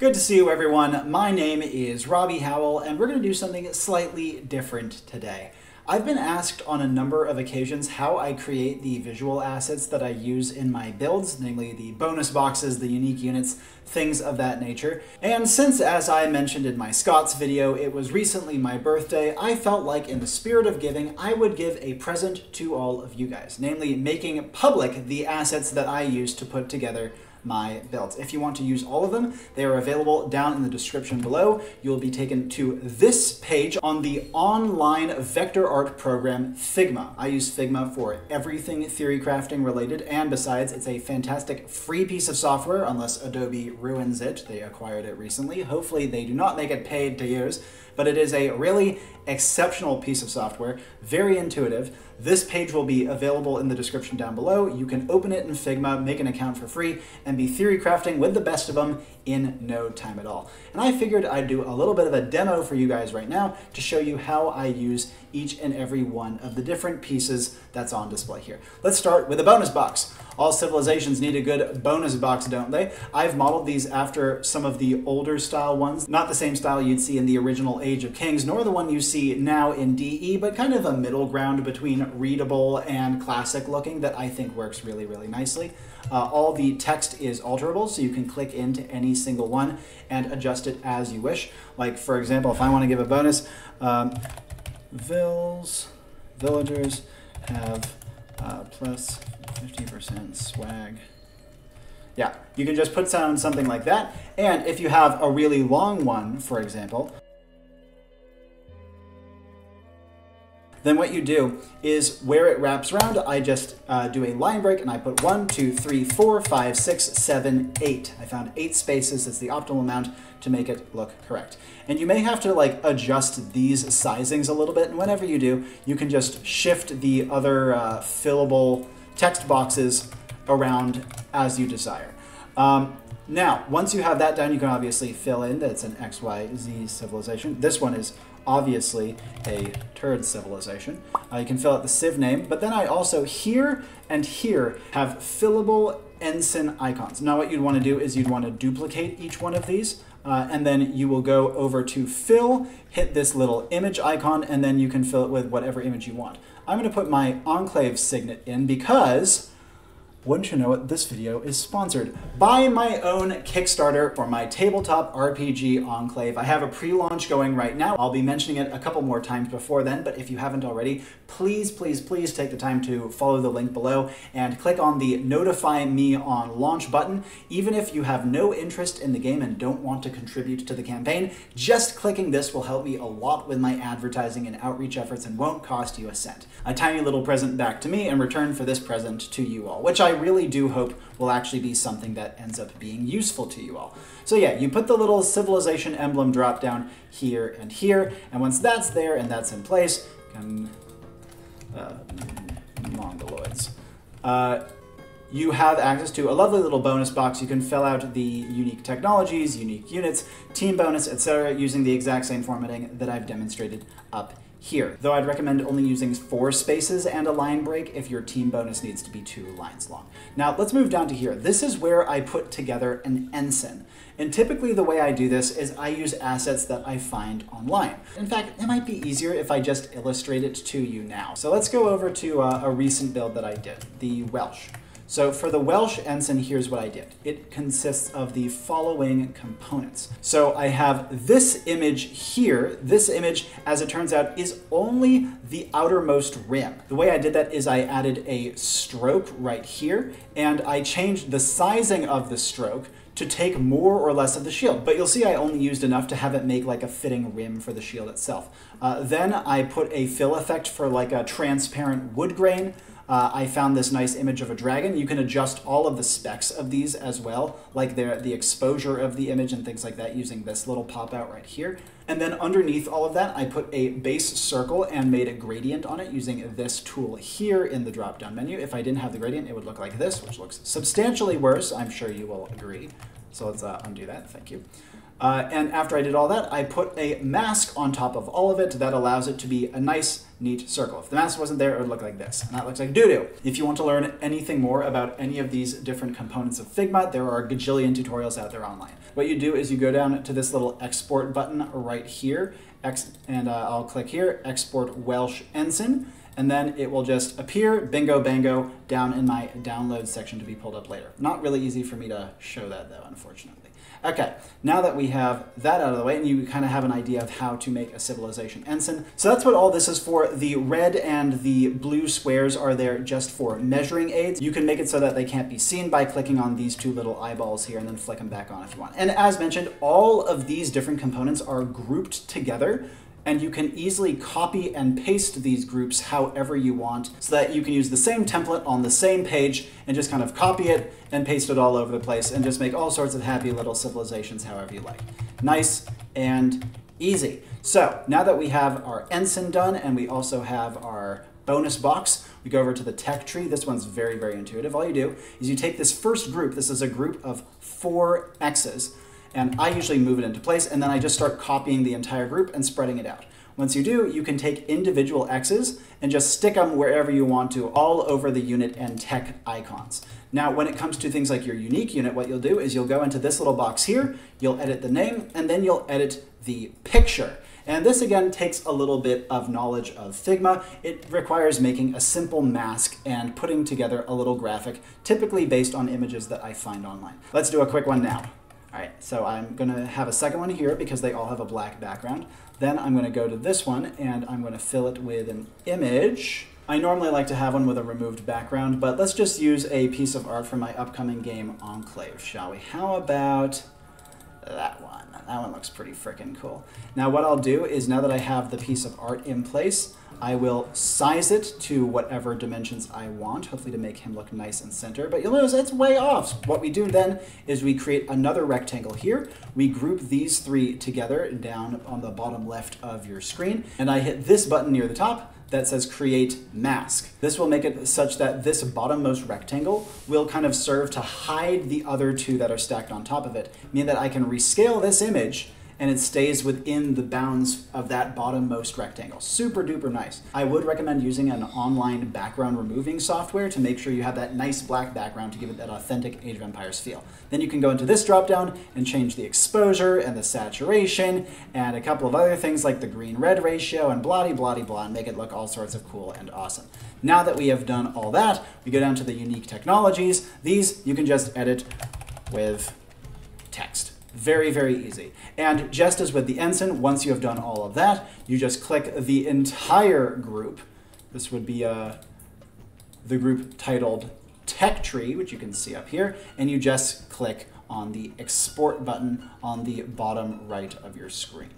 Good to see you, everyone. My name is Robby Howell, and we're going to do something slightly different today. I've been asked on a number of occasions how I create the visual assets that I use in my builds, namely the bonus boxes, the unique units, things of that nature. And since, as I mentioned in my Scots video, it was recently my birthday, I felt like in the spirit of giving, I would give a present to all of you guys, namely making public the assets that I use to put together my builds. If you want to use all of them, they are available down in the description below. You'll be taken to this page on the online vector art program Figma. I use Figma for everything theory crafting related, and besides, it's a fantastic free piece of software unless Adobe ruins it. They acquired it recently. Hopefully they do not make it paid to use, but it is a really exceptional piece of software, very intuitive. This page will be available in the description down below. You can open it in Figma, make an account for free, and be theory crafting with the best of them in no time at all. And I figured I'd do a little bit of a demo for you guys right now to show you how I use each and every one of the different pieces that's on display here. Let's start with a bonus box. All civilizations need a good bonus box, don't they? I've modeled these after some of the older style ones, not the same style you'd see in the original Age of Kings, nor the one you see now in DE, but kind of a middle ground between readable and classic looking that I think works really, really nicely. All the text is alterable, so you can click into any single one and adjust it as you wish. Like, for example, if I want to give a bonus, villagers have plus 50% swag. Yeah, you can just put down something like that. And if you have a really long one, for example, then what you do is where it wraps around, I just do a line break and I put 1, 2, 3, 4, 5, 6, 7, 8. I found 8 spaces. It's the optimal amount to make it look correct. And you may have to like adjust these sizings a little bit. And whenever you do, you can just shift the other fillable text boxes around as you desire. Now, once you have that done, you can obviously fill in that it's an X, Y, Z civilization. This one is obviously a turd civilization. You can fill out the civ name, but then I also here and here have fillable ensign icons. Now what you'd want to do is you'd want to duplicate each one of these, and then you will go over to fill, hit this little image icon, and then you can fill it with whatever image you want. I'm going to put my Enclave signet in because, wouldn't you know it, this video is sponsored by my own Kickstarter for my tabletop RPG Enclave. I have a pre-launch going right now. I'll be mentioning it a couple more times before then, but if you haven't already, please, please, please take the time to follow the link below and click on the Notify Me on Launch button. Even if you have no interest in the game and don't want to contribute to the campaign, just clicking this will help me a lot with my advertising and outreach efforts and won't cost you a cent. A tiny little present back to me in return for this present to you all, which I really do hope will actually be something that ends up being useful to you all. So yeah, you put the little civilization emblem drop down here, and once that's there and that's in place, Mongoloids. You have access to a lovely little bonus box. You can fill out the unique technologies, unique units, team bonus, etc. using the exact same formatting that I've demonstrated up here, though I'd recommend only using 4 spaces and a line break if your team bonus needs to be 2 lines long. Now let's move down to here. This is where I put together an ensign. And typically the way I do this is I use assets that I find online. In fact, it might be easier if I just illustrate it to you now. So let's go over to a recent build that I did, the Welsh. So for the Welsh ensign, here's what I did. It consists of the following components. So I have this image here. This image, as it turns out, is only the outermost rim. The way I did that is I added a stroke right here, and I changed the sizing of the stroke to take more or less of the shield. But you'll see I only used enough to have it make like a fitting rim for the shield itself. Then I put a fill effect for like a transparent wood grain. I found this nice image of a dragon. You can adjust all of the specs of these as well, like the exposure of the image and things like that using this little pop out right here. And then underneath all of that, I put a base circle and made a gradient on it using this tool here in the drop-down menu. If I didn't have the gradient, it would look like this, which looks substantially worse. I'm sure you will agree. So let's undo that. Thank you. And after I did all that, I put a mask on top of all of it that allows it to be a nice, neat circle. If the mask wasn't there, it would look like this. And that looks like doo-doo. If you want to learn anything more about any of these different components of Figma, there are a gajillion tutorials out there online. What you do is you go down to this little export button right here, I'll click here, export Welsh ensign, and then it will just appear, bingo bango, down in my download section to be pulled up later. Not really easy for me to show that though, unfortunately. Okay, now that we have that out of the way, and you kind of have an idea of how to make a civilization ensign. So that's what all this is for. The red and the blue squares are there just for measuring aids. You can make it so that they can't be seen by clicking on these two little eyeballs here and then flick them back on if you want. And as mentioned, all of these different components are grouped together, and you can easily copy and paste these groups however you want so that you can use the same template on the same page and just kind of copy it and paste it all over the place and just make all sorts of happy little civilizations however you like. Nice and easy. So now that we have our ensign done and we also have our bonus box, we go over to the tech tree. This one's very, very intuitive. All you do is you take this first group. This is a group of 4 X's. And I usually move it into place, and then I just start copying the entire group and spreading it out. Once you do, you can take individual X's and just stick them wherever you want to, all over the unit and tech icons. Now, when it comes to things like your unique unit, what you'll do is you'll go into this little box here, you'll edit the name, and then you'll edit the picture. And this, again, takes a little bit of knowledge of Figma. It requires making a simple mask and putting together a little graphic, typically based on images that I find online. Let's do a quick one now. All right, so I'm gonna have a second one here because they all have a black background. Then I'm gonna go to this one and I'm gonna fill it with an image. I normally like to have one with a removed background, but let's just use a piece of art from my upcoming game, Enclave, shall we? How about that one? That one looks pretty frickin' cool. Now what I'll do is, now that I have the piece of art in place, I will size it to whatever dimensions I want, hopefully to make him look nice and center, but you'll notice it's way off. What we do then is we create another rectangle here. We group these 3 together down on the bottom left of your screen, and I hit this button near the top that says create mask. This will make it such that this bottommost rectangle will kind of serve to hide the other 2 that are stacked on top of it, meaning that I can rescale this image and it stays within the bounds of that bottommost rectangle. Super duper nice. I would recommend using an online background removing software to make sure you have that nice black background to give it that authentic Age of Empires feel. Then you can go into this dropdown and change the exposure and the saturation and a couple of other things like the green-red ratio and blah-de-blah-de-blah and make it look all sorts of cool and awesome. Now that we have done all that, we go down to the unique technologies. These you can just edit with text. Very, very easy. And just as with the ensign, once you have done all of that, you just click the entire group. This would be the group titled Tech Tree, which you can see up here, and you just click on the export button on the bottom right of your screen.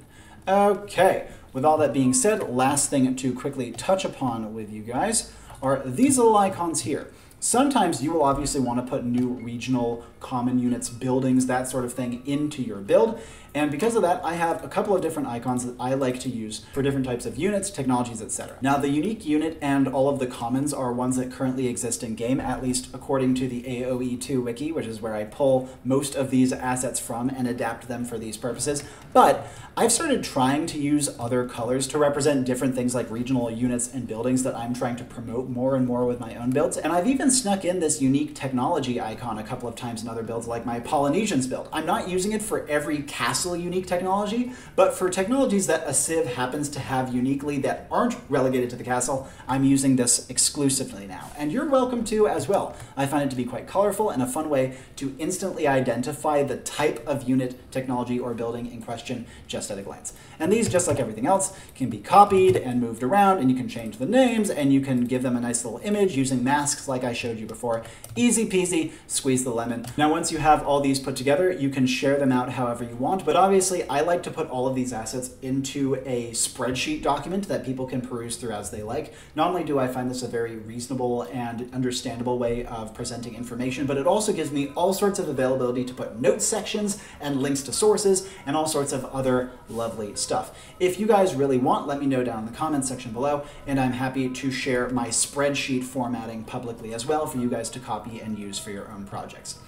Okay, with all that being said, last thing to quickly touch upon with you guys are these little icons here. Sometimes you will obviously want to put new regional common units, buildings, that sort of thing into your build. And because of that, I have a couple of different icons that I like to use for different types of units, technologies, etc. Now, the unique unit and all of the commons are ones that currently exist in game, at least according to the AOE2 wiki, which is where I pull most of these assets from and adapt them for these purposes. But I've started trying to use other colors to represent different things like regional units and buildings that I'm trying to promote more and more with my own builds. And I've even snuck in this unique technology icon a couple of times in other builds, like my Polynesians build. I'm not using it for every castle unique technology, but for technologies that a civ happens to have uniquely that aren't relegated to the castle, I'm using this exclusively now. And you're welcome to as well. I find it to be quite colorful and a fun way to instantly identify the type of unit, technology, or building in question just at a glance. And these, just like everything else, can be copied and moved around, and you can change the names, and you can give them a nice little image using masks like I showed you before. Easy peasy, squeeze the lemon. Now, once you have all these put together, you can share them out however you want, but obviously I like to put all of these assets into a spreadsheet document that people can peruse through as they like. Not only do I find this a very reasonable and understandable way of presenting information, but it also gives me all sorts of availability to put note sections and links to sources and all sorts of other lovely stuff. If you guys really want, let me know down in the comments section below, and I'm happy to share my spreadsheet formatting publicly as well for you guys to copy and use for your own projects.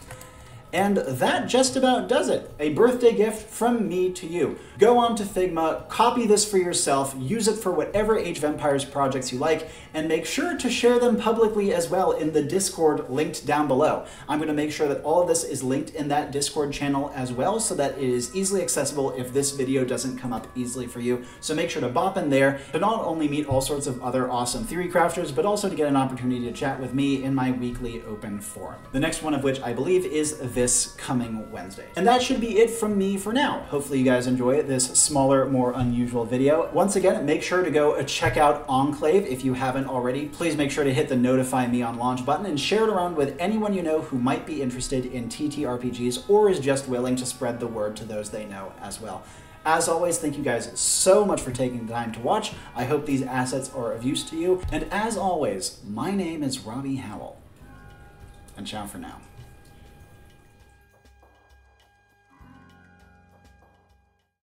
And that just about does it. A birthday gift from me to you. Go on to Figma, copy this for yourself, use it for whatever Age of Empires projects you like, and make sure to share them publicly as well in the Discord linked down below. I'm going to make sure that all of this is linked in that Discord channel as well so that it is easily accessible if this video doesn't come up easily for you. So make sure to bop in there to not only meet all sorts of other awesome theory crafters, but also to get an opportunity to chat with me in my weekly open forum. The next one of which I believe is this coming Wednesday. And that should be it from me for now. Hopefully you guys enjoy this smaller, more unusual video. Once again, make sure to go check out Enclave if you haven't already. Please make sure to hit the notify me on launch button and share it around with anyone you know who might be interested in TTRPGs or is just willing to spread the word to those they know as well. As always, thank you guys so much for taking the time to watch. I hope these assets are of use to you. And as always, my name is Robby Howell. And ciao for now.